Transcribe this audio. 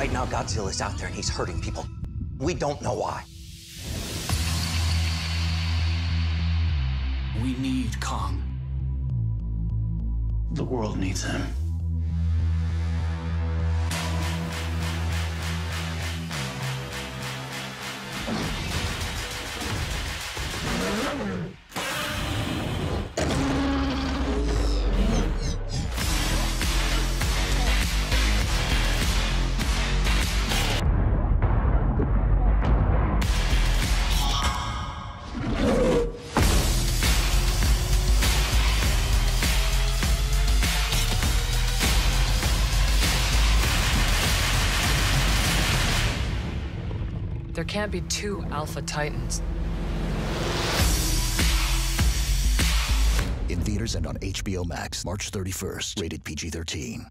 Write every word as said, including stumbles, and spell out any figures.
Right now, Godzilla's out there and he's hurting people. We don't know why. We need Kong. The world needs him. There can't be two Alpha Titans. In theaters and on H B O Max, March thirty-first, rated P G thirteen.